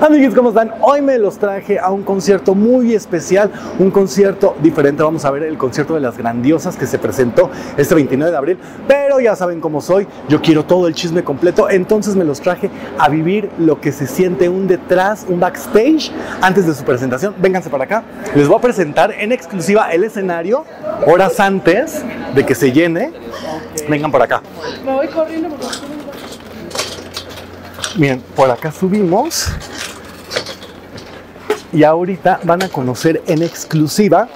Amiguitos, ¿cómo están? Hoy me los traje a un concierto muy especial, un concierto diferente. Vamos a ver el concierto de Las Grandiosas que se presentó este 29 de abril, pero ya saben cómo soy, yo quiero todo el chisme completo, entonces me los traje a vivir lo que se siente un detrás, un backstage antes de su presentación. Vénganse para acá, les voy a presentar en exclusiva el escenario horas antes de que se llene. Vengan para acá. Me voy corriendo porque... Miren, por acá subimos y ahorita van a conocer en exclusiva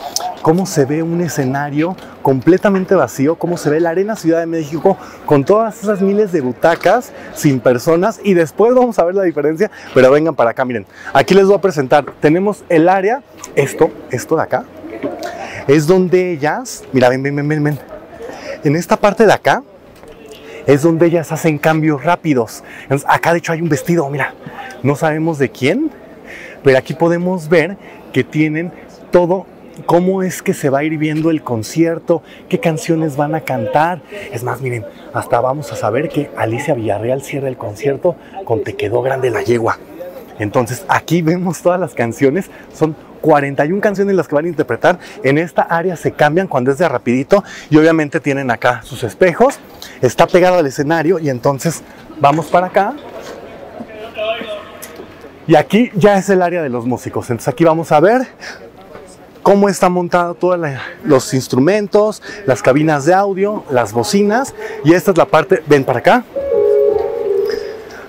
cómo se ve un escenario completamente vacío, cómo se ve la Arena Ciudad de México con todas esas miles de butacas sin personas, y después vamos a ver la diferencia, pero vengan para acá. Miren, aquí les voy a presentar, tenemos el área, esto de acá, es donde ellas, mira, ven, en esta parte de acá, es donde ellas hacen cambios rápidos. Entonces, acá de hecho hay un vestido, mira, no sabemos de quién, pero aquí podemos ver que tienen todo, cómo es que se va a ir viendo el concierto, qué canciones van a cantar. Es más, miren, hasta vamos a saber que Alicia Villarreal cierra el concierto con Te Quedó Grande la Yegua. Entonces, aquí vemos todas las canciones, son 41 canciones las que van a interpretar. En esta área se cambian cuando es de rapidito y obviamente tienen acá sus espejos. Está pegado al escenario y entonces vamos para acá. Y aquí ya es el área de los músicos. Entonces aquí vamos a ver cómo está montado todos los instrumentos, las cabinas de audio, las bocinas, y esta es la parte, ven para acá.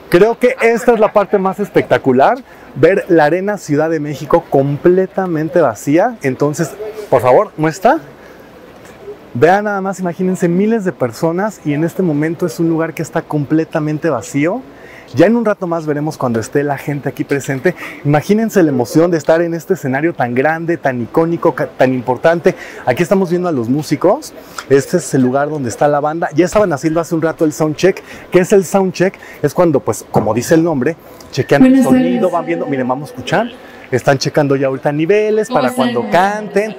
Creo que esta es la parte más espectacular, ver la Arena Ciudad de México completamente vacía. Entonces, por favor, ¿no está? Vean nada más, imagínense miles de personas y en este momento es un lugar que está completamente vacío. Ya en un rato más veremos cuando esté la gente aquí presente. Imagínense la emoción de estar en este escenario tan grande, tan icónico, tan importante. Aquí estamos viendo a los músicos. Este es el lugar donde está la banda. Ya estaban haciendo hace un rato el soundcheck. ¿Qué es el soundcheck? Es cuando, pues, como dice el nombre, chequean el sonido, van viendo. Miren, vamos a escuchar. Están checando ya ahorita niveles para cuando canten.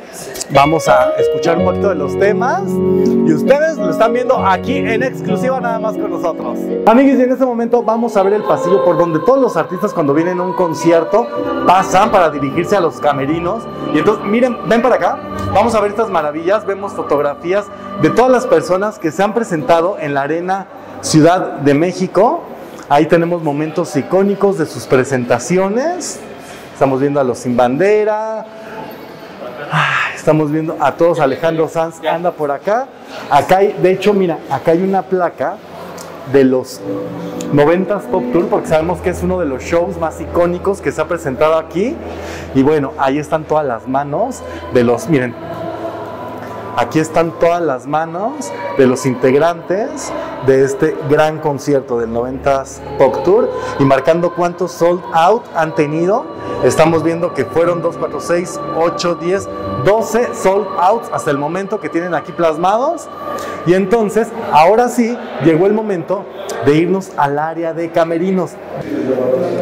Vamos a escuchar un poquito de los temas y ustedes lo están viendo aquí en exclusiva nada más con nosotros. Amigos, y en este momento vamos a ver el pasillo por donde todos los artistas cuando vienen a un concierto pasan para dirigirse a los camerinos. Y entonces, miren, ven para acá. Vamos a ver estas maravillas. Vemos fotografías de todas las personas que se han presentado en la Arena Ciudad de México. Ahí tenemos momentos icónicos de sus presentaciones. Estamos viendo a los Sin Bandera, estamos viendo a todos. Alejandro Sanz anda por acá. Acá hay, de hecho, mira, acá hay una placa de los 90s Pop Tour, porque sabemos que es uno de los shows más icónicos que se ha presentado aquí. Y bueno, ahí están todas las manos de los, miren, aquí están todas las manos de los integrantes de este gran concierto del 90s Pop Tour, y marcando cuántos sold out han tenido. Estamos viendo que fueron 2, 4, 6, 8, 10, 12 sold outs hasta el momento que tienen aquí plasmados. Y entonces, ahora sí, llegó el momento de irnos al área de camerinos.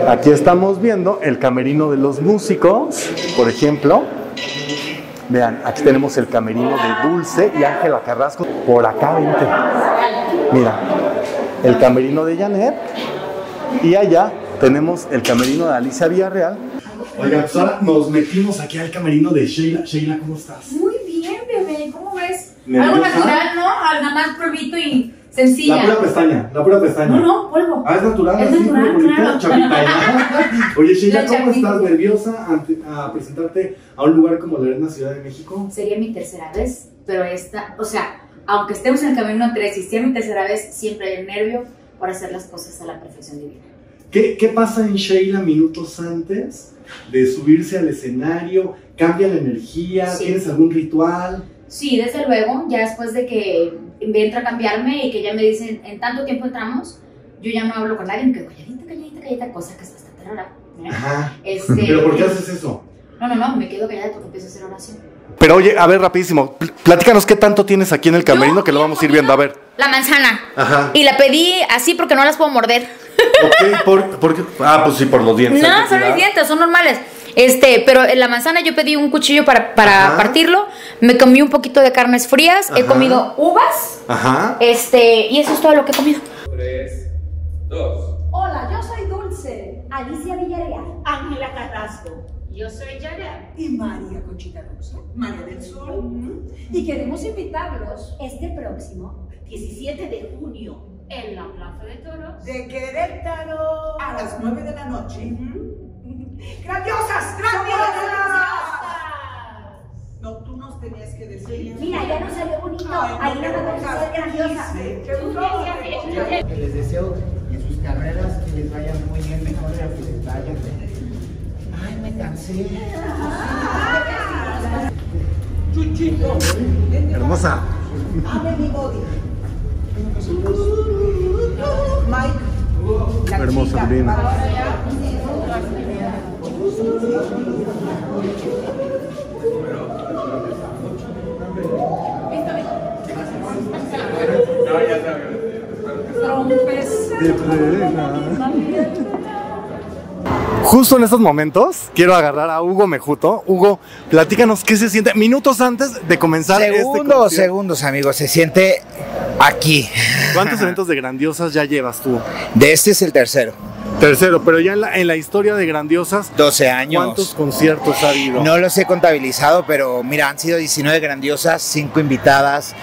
Aquí estamos viendo el camerino de los músicos, por ejemplo. Vean, aquí tenemos el camerino de Dulce y Ángela Carrasco. Por acá, vente. Mira, el camerino de Janet. Y allá tenemos el camerino de Alicia Villarreal. Oigan, pues ahora nos metimos aquí al camerino de Sheila. Sheila, ¿cómo estás? Muy bien, bebé. ¿Cómo ves? ¿Nerviosa? Algo natural, ¿no? Algo más probito y sencilla. La pura pestaña, la pura pestaña. No, polvo. Ah, es natural. Es natural, sí, claro. Chavita, ¿no? Oye, Sheila, ¿cómo estás? ¿Nerviosa ante, a presentarte a un lugar como la Arena Ciudad de México? Sería mi tercera vez, pero esta, o sea, aunque estemos en el camino 3 y sea mi tercera vez, siempre hay el nervio por hacer las cosas a la perfección divina. ¿Qué pasa en Sheila minutos antes de subirse al escenario? ¿Cambia la energía? Sí. ¿Tienes algún ritual? Sí, desde luego, ya después de que me entra a cambiarme y que ya me dicen, en tanto tiempo entramos, yo ya no hablo con nadie, me quedo calladita, cosa que es bastante rara. Ajá. ¿Pero por qué haces eso? No, me quedo callada porque empiezo a hacer oración. Pero oye, a ver, rapidísimo, platícanos qué tanto tienes aquí en el camerino que lo vamos a ir viendo, a ver. La manzana. Ajá. Y la pedí así porque no las puedo morder. Ok, pues sí, por los dientes. No, son mis dientes, son normales. Pero en la manzana yo pedí un cuchillo para partirlo. Me comí un poquito de carnes frías. Ajá. He comido uvas. Ajá. Y eso es todo lo que he comido. 3, 2. Hola, yo soy Dulce. Alicia Villarreal, Ángela Carrasco. Yo soy Janet. Y María Conchita Alonso, María del Sol. Y queremos invitarlos este próximo 17 de junio en la Plaza de Toros De Querétaro a las 9 de la noche. ¡Grandiosas! ¡Grandiosas! No, tú nos tenías que decir. Mira, ya nos salió bonito. Ahí nos vamos a hacer grandiosas. Que les deseo en sus carreras que les vaya muy bien, mejor de lo que les vaya. Ay, me cansé. Chuchito. Hermosa. Ame mi body. Mike. Hermosa, linda. Justo en estos momentos quiero agarrar a Hugo Mejuto. Hugo, platícanos qué se siente minutos antes de comenzar este concierto. Segundos, amigos, se siente aquí. ¿Cuántos eventos de Grandiosas ya llevas tú? De este es el tercero. Tercero, pero ya en la historia de Grandiosas, 12 años. ¿Cuántos conciertos ha habido? No los he contabilizado, pero mira, han sido 19 Grandiosas, 5 invitadas.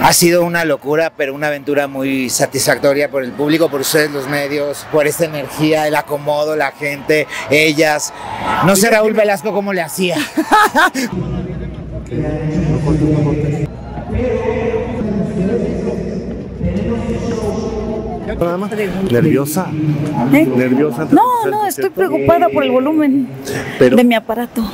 Ha sido una locura, pero una aventura muy satisfactoria por el público, por ustedes los medios, por esta energía, el acomodo, la gente, ellas. No sé Raúl Velasco cómo le hacía. ¿Nerviosa? ¿Eh? ¿Nerviosa? No, estoy preocupada por el volumen de mi aparato.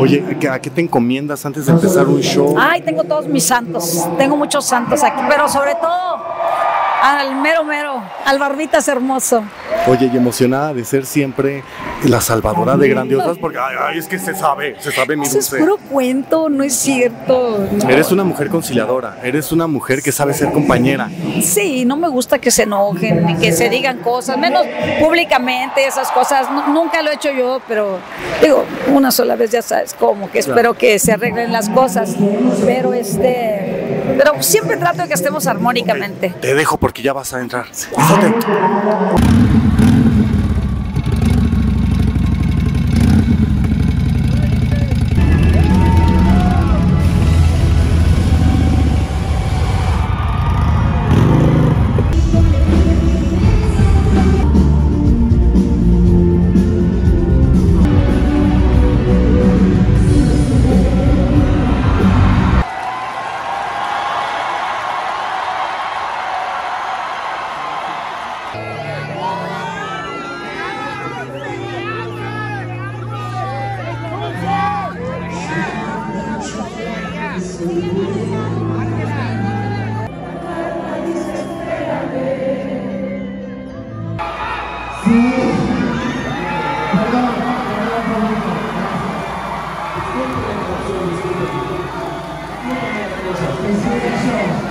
Oye, ¿a qué te encomiendas antes de empezar un show? Ay, tengo todos mis santos, tengo muchos santos aquí, pero sobre todo al mero, al Barbitas hermoso. Oye, y emocionada de ser siempre la salvadora de Grandiosas, porque ay, es que se sabe mi Dulce. Eso es puro cuento, no es cierto. No. Eres una mujer conciliadora, eres una mujer que sabe ser compañera. Sí, no me gusta que se enojen ni que se digan cosas, menos públicamente esas cosas. Nunca lo he hecho yo, pero digo, una sola vez ya sabes cómo, que espero que se arreglen las cosas, pero pero siempre trato de que estemos armónicamente. Te dejo porque ya vas a entrar. Thank you.